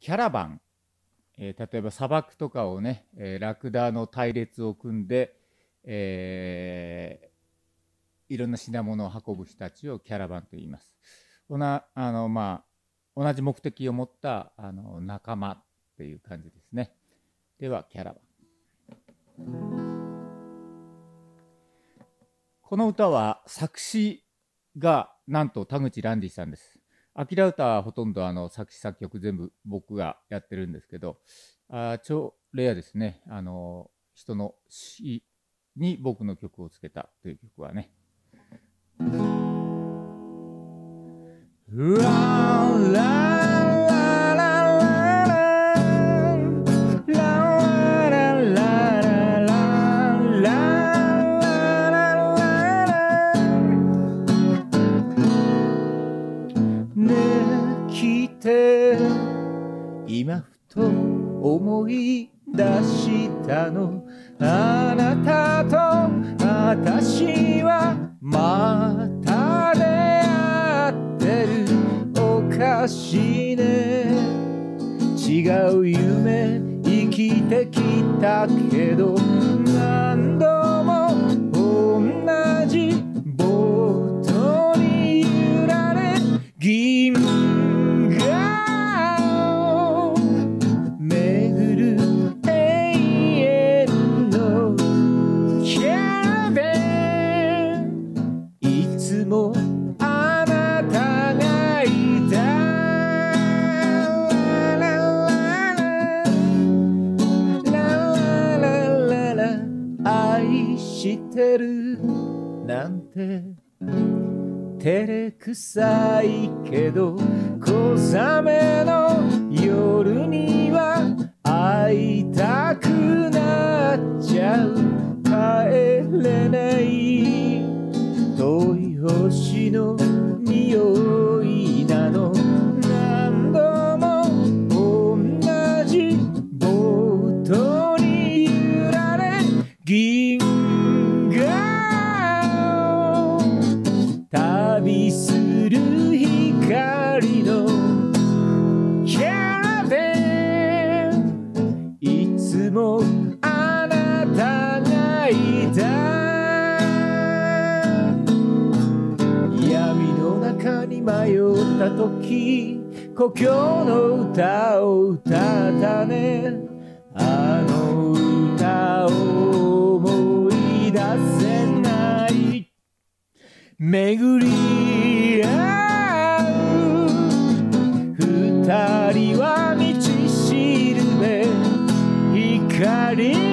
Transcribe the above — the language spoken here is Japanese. キャラバン、例えば砂漠とかをね、ラクダの隊列を組んで、いろんな品物を運ぶ人たちをキャラバンと言います。同じ目的を持った仲間っていう感じですね。ではキャラバン。この歌は作詞がなんと田口ランディさんです。アキラ歌はほとんど作詞作曲全部僕がやってるんですけど、超レアですね。人の詩に僕の曲をつけたという曲はね。今ふと思い出したの、あなたと私はまた出会ってる。おかしいね、違う夢生きてきたけど、何度も同じボートに揺られ銀なんて照れくさいけど、小雨の夜には会いたくなっちゃう。帰れない遠い星の匂いなの、何度も同じボートに揺られ銀河旅する光のキャラベン、いつもあなたがいた。闇の中に迷った時、故郷の歌を歌ったね。あの歌を思い出せない、巡り合う二人は道しるべ光。